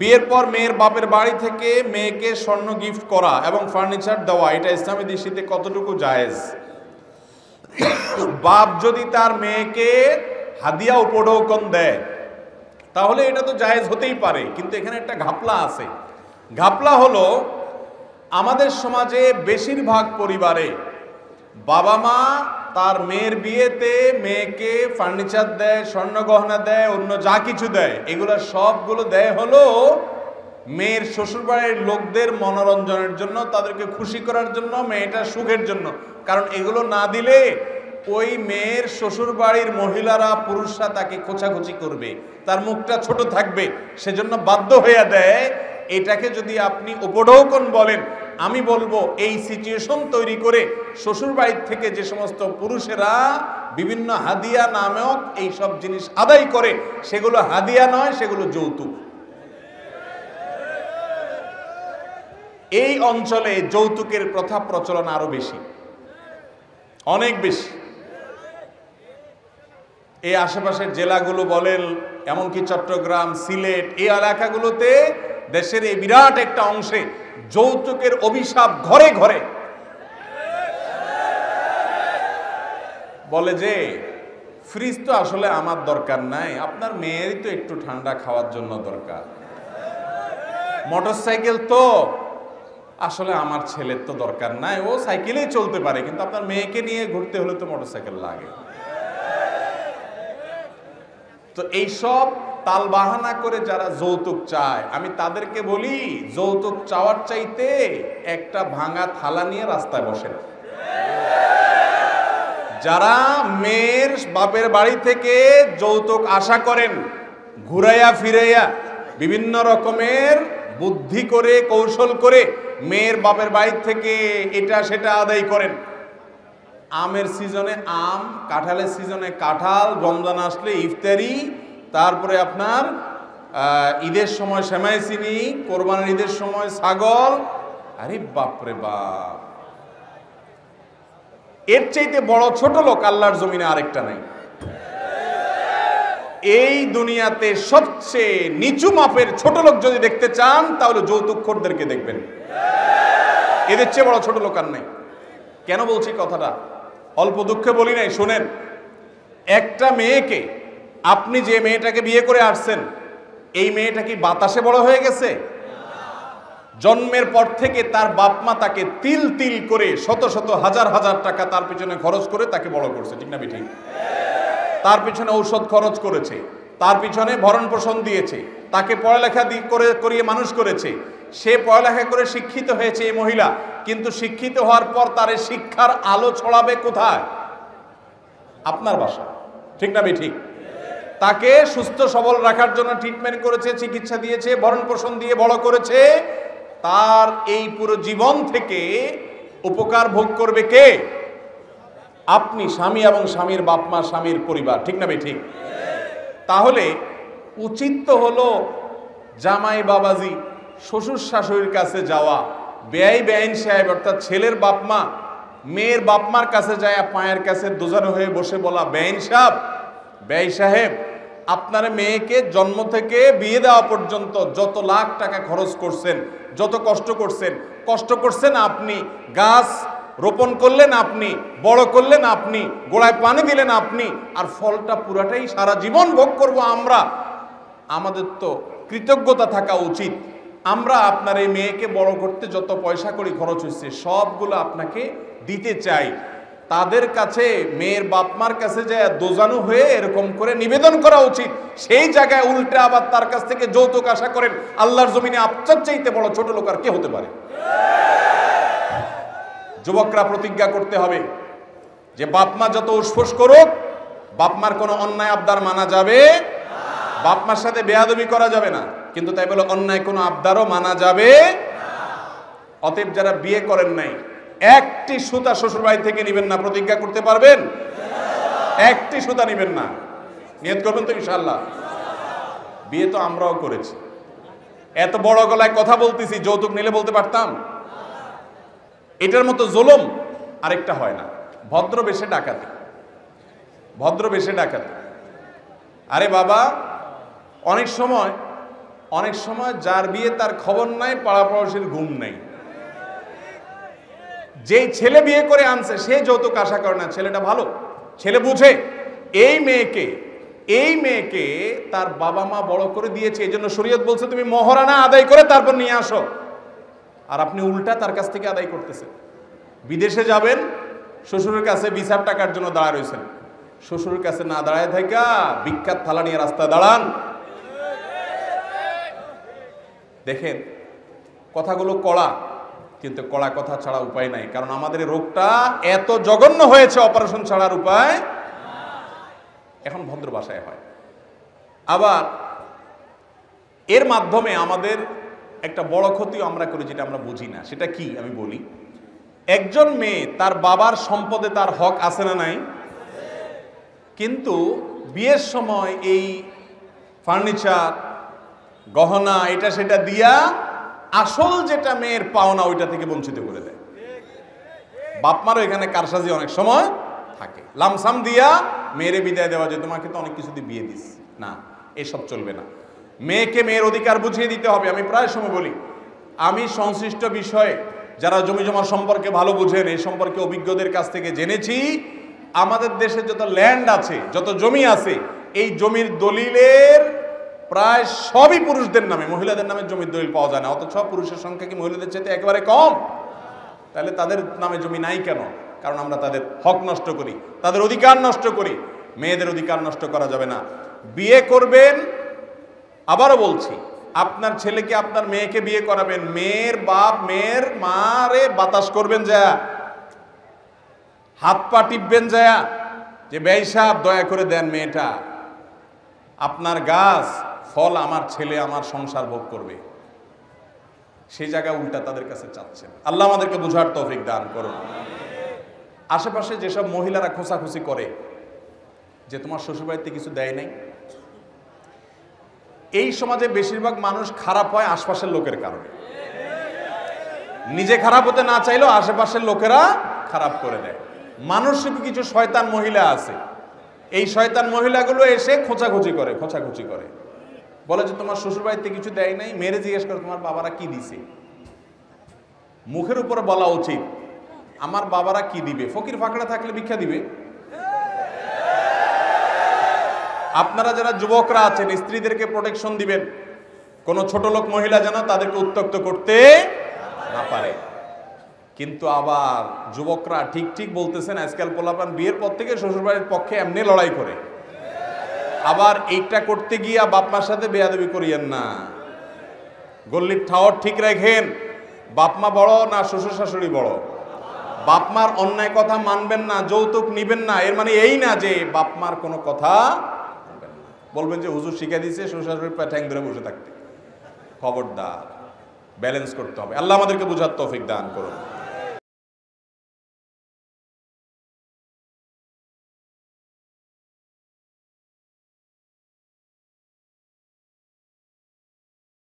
বিয়ের পর মেয়ের বাপের বাড়ি থেকে মেয়েকে স্বর্ণ গিফট করা এবং ফার্নিচার দেওয়া এটা ইসলামের দৃষ্টিতে কতটুকু জায়েজ? বাপ যদি তার মেয়েকে হাদিয়া উপঢৌকন দেয় তাহলে এটা তো জায়েজ হতেই পারে, কিন্তু এখানে একটা ঘাপলা আছে। ঘাপলা হলো আমাদের সমাজে বেশিরভাগ পরিবারে বাবা মা তার মেয়ের বিয়েতে মেয়েকে ফার্নিচার দেয়, স্বর্ণ গহনা দেয়, অন্য যা কিছু দেয় এগুলো সবগুলো দেয় হলো মেয়ের শ্বশুরবাড়ির লোকদের মনোরঞ্জনের জন্য, তাদেরকে খুশি করার জন্য, মেয়েটা সুখের জন্য। কারণ এগুলো না দিলে ওই মেয়ের শ্বশুরবাড়ির মহিলারা পুরুষরা তাকে খোঁচাখুচি করবে, তার মুখটা ছোট থাকবে, সেজন্য বাধ্য হইয়া দেয়। এটাকে যদি আপনি উপঢৌকন বলেন, আমি বলবো এই সিচুয়েশন তৈরি করে শ্বশুরবাড়ির থেকে যে সমস্ত পুরুষেরা বিভিন্ন হাদিয়া নামক এই সব জিনিস আদায় করে সেগুলো হাদিয়া নয়, সেগুলো যৌতুক। এই অঞ্চলে যৌতুকের প্রথা প্রচলন আরো বেশি, অনেক বেশি। এই আশেপাশের জেলাগুলো বলেন, এমনকি চট্টগ্রাম, সিলেট এই এলাকাগুলোতে দেশের এই বিরাট একটা অংশে যৌতুকের অভিশাপ ঘরে ঘরে। বলে যে ফ্রিজ তো আসলে আমার দরকার নাই, আপনার মেয়েরই তো একটু ঠান্ডা খাওয়ার জন্য দরকার, মোটরসাইকেল তো আসলে আমার ছেলের তো দরকার নাই, ও সাইকেলেই চলতে পারে, কিন্তু আপনার মেয়েকে নিয়ে ঘুরতে হলে তো মোটরসাইকেল লাগে। তো এইসব তাল বাহানা করে যারা যৌতুক চায়, আমি তাদেরকে বলি যৌতুক চাওয়ার চাইতে একটা ভাঙা থালা নিয়ে রাস্তায় বসেন। যারা মেয়ের বাপের বাড়ি থেকে যৌতুক আশা করেন, ঘুরাইয়া ফিরাইয়া বিভিন্ন রকমের বুদ্ধি করে কৌশল করে মেয়ের বাপের বাড়ি থেকে এটা সেটা আদায় করেন। আমের সিজনে আম, কাঁঠালের সিজনে কাঁঠাল, রমজান আসলে ইফতারি, তারপরে আপনার ঈদের সময় সেমাই চিনি, কোরবানির ঈদের সময় ছাগল। আরে বাপরে বাপ, এর চাইতে বড় ছোট লোক আল্লাহর জমিনে আরেকটা নাই। এই দুনিয়াতে সবচেয়ে নিচু মাপের ছোট লোক যদি দেখতে চান তাহলে যৌতুকখোরদেরকে দেখবেন, এদের চেয়ে বড় ছোট লোক আর নাই। কেন বলছি কথাটা? অল্প দুঃখে বলি নাই, শোনেন। একটা মেয়েকে, আপনি যে মেয়েটাকে বিয়ে করে আসছেন, এই মেয়েটা কি বাতাসে বড় হয়ে গেছে? জন্মের পর থেকে তার বাপ মা তাকে তিল তিল করে শত শত হাজার হাজার টাকা তার পিছনে খরচ করে তাকে বড় করছে, ঠিক না বেঠিক? তার পিছনে ঔষধ খরচ করেছে, তার পিছনে ভরণ পোষণ দিয়েছে, তাকে পড়ালেখা করিয়ে মানুষ করেছে। সে পড়ালেখা করে শিক্ষিত হয়েছে এই মহিলা, কিন্তু শিক্ষিত হওয়ার পর তার শিক্ষার আলো ছড়াবে কোথায়? আপনার বাসা, ঠিক না বেঠিক? তাকে সুস্থ সবল রাখার জন্য ট্রিটমেন্ট করেছে, চিকিৎসা দিয়েছে, ভরণ পোষণ দিয়ে বড় করেছে। তার এই পুরো জীবন থেকে উপকার ভোগ করবে কে? আপনি, স্বামী এবং স্বামীর বাপ মা, স্বামীর পরিবার, ঠিক না ভাই ঠিক? তাহলে উচিত তো হলো জামাই বাবাজি, শ্বশুর শাশুড়ির কাছে যাওয়া, বেয়াই বেআইন সাহেব অর্থাৎ ছেলের বাপ মা মেয়ের বাপ মার কাছে যায়, পায়ের কাছে দোজানো হয়ে বসে বলা, বেআইন সাহেব, ব্যয় সাহেব, আপনার মেয়েকে জন্ম থেকে বিয়ে দেওয়া পর্যন্ত যত লাখ টাকা খরচ করছেন, যত কষ্ট করছেন আপনি, গাছ রোপণ করলেন আপনি, বড় করলেন আপনি, গোড়ায় পানি দিলেন আপনি, আর ফলটা পুরাটাই সারা জীবন ভোগ করব আমরা। আমাদের তো কৃতজ্ঞতা থাকা উচিত। আমরা আপনার এই মেয়েকে বড় করতে যত পয়সা করি খরচ হচ্ছে সবগুলো আপনাকে দিতে চাই। তাদের কাছে, মেয়ের বাপমার কাছে যায় দোজানু হয়ে এরকম করে নিবেদন করা উচিত। সেই জায়গায় উল্টে আবার তার কাছ থেকে যৌতুক আশা করেন। আল্লাহর জমিনে আপনার চাইতে বড় ছোট লোক আর কে হতে পারে? যুবকরা প্রতিজ্ঞা করতে হবে যে বাপমা যত উসফুস করুক, বাপমার কোনো অন্যায় আবদার মানা যাবে, বাপমার সাথে বেয়াদবি করা যাবে না, কিন্তু তাই বলে অন্যায় কোনো আবদারও মানা যাবে। অতএব যারা বিয়ে করেন নাই, একটি সুতা শ্বশুর বাড়ি থেকে নেবেন না, প্রতিজ্ঞা করতে পারবেন? একটি সুতা নেবেন না, নিয়ত করবেন তো ইনশাআল্লাহ। বিয়ে তো আমরাও করেছি, এত বড় গলায় কথা বলতেছি, যৌতুক নিলে বলতে পারতাম? এটার মতো জুলুম আরেকটা হয় না? ভদ্র বেশে ডাকাতি। আরে বাবা, অনেক সময় अनेक समय जार बिये तार खबर नहीं पाड़ा पड़ोशीर घुम नहीं जे छेले बिये करे आनसे से जौतुक आशा करना छेलेटा भालो छेले बुझे এই মেয়েকে তার বাবা মা বড় করে দিয়েছে এজন্য শরীয়ত বলছে তুমি মোহরানা আদায় করে তারপর নিয়ে আসো আর আপনি উল্টা তার কাছ থেকে আদায় করতেছেন বিদেশে যাবেন শ্বশুরের কাছে 20 টাকার জন্য দাঁড়ায় রইছেন শ্বশুরের কাছে না দাঁড়ায় থাকা বিখ্যাত থালা নিয়ে রাস্তা দাঁড়ান দেখেন কথাগুলো কড়া কিন্তু কড়া কথা ছাড়া উপায় নাই কারণ আমাদের রোগটা এত জঘন্য হয়েছে অপারেশন ছাড়ার উপায় এখন ভদ্র ভাষায় হয় আবার এর মাধ্যমে আমাদের একটা বড় ক্ষতিও আমরা করি যেটা আমরা বুঝি না সেটা কি আমি বলি একজন মেয়ে তার বাবার সম্পদে তার হক আছে না নাই কিন্তু বিয়ের সময় এই ফার্নিচার গহনা এটা সেটা দিয়া আসল যেটা মেয়ের পাওনা ওইটা থেকে বঞ্চিত করে দেয় বাপ মারও এখানে কারসাজি অনেক সময় থাকে লামসাম দিয়া मेरे विदाय देवा जो तुम्हें तो अनेक किसुदी बिये दिस ना एसब चलबे ना मेके मेर अधिकार बुझिए दीते होबे आमी प्राय समय बोली आमी संश्लिष्ट विषय जारा जमी जमार सम्पर्के भालो बुझेन ए सम्पर्के अभिज्ञदेर काछ थेके जेनेछि आमादेर देशे जत लैंड आछे जत जमी आछे ए जमिर दलिलेर प्राय सबई पुरुषदेर नामे महिलादेर नामे जमिर दलिल पाओया जाय ना अथच पुरुषेर संख्या कि महिलादेर चेये एकेबारे कम ताहले तादेर नामे जमी नाई केन कारण आमरा तादेर हक नष्ट करी तादेर अधिकार नष्ट करी मेयेदेर अधिकार नष्ट करा जाबे ना बिये करबेन आबारो बोलछि आपनार छेलेके आपनार मेयेके बिये कराबेन मेयेर बाप मेयेर मारे बातास करबेन जा हाथ पा टिपबेन जा जे बेई साहब दया करे देन मेयेटा आपनार गाछ फल आमार छेले आमार संसार भोग करबे सेई जायगा उल्टा तादेर काछे चाচ্ছেন आल्लाह आमादेरके बुझार तौफिक दान करुन आमीन आशेपाशे जेसब महिलारा खोसाखुसि करे जे तुम्हार शोशुरबाड़ीते किछु देय नाई एई समाजे बेशिरभाग मानुष खराब हय आशेपाशेर लोकेर कारणे निजे खराब होते ना चाइलेओ आशेपाशेर लोकेरा खराब करे देय मानुषेर किछु शयतान महिला आछे एई शयतान महिलागुलो एसे खोचाखुचि करे बोले जे तुम्हार शोशुरबाड़ीते किछु देय नाई मेरे जिज्ञेस करे तुम्हार बाबारा कि दिछे मुखेर उपरे बला उचित আমার বাবারা কি দিবে ফকির ফাকড়া থাকলে ভিক্ষা দিবে আপনারা যারা যুবকরা আছেন স্ত্রীদেরকে প্রোটেকশন দিবেন কোন ছোট লোক মহিলা যেন তাদেরকে উত্তক্ত করতে না পারে কিন্তু আবার যুবকরা ঠিক বলতেছেন আজকাল পোলাপান বিয়ের পর থেকে শ্বশুরবাড়ির পক্ষে এমনি লড়াই করে আবার এইটা করতে গিয়া বাপ মার সাথে বেয়াদবি করিয়েন না গল্লির ঠাওর ঠিক রাখেন বাপ মা বড় না শ্বশুর শাশুড়ি বড় বাপমার অন্যায় কথা মানবেন না যৌতুক নেবেন না এর মানে এই না যে বাপমার কোনো কথা মানবেন না বলবেন যে হুজুর শিখিয়ে দিয়েছে শ্বশুরের পায়ে ঠ্যাং ধরে বসে থাকতে খবরদার ব্যালেন্স করতে হবে আল্লাহ আমাদেরকে বুঝার তৌফিক দান করুন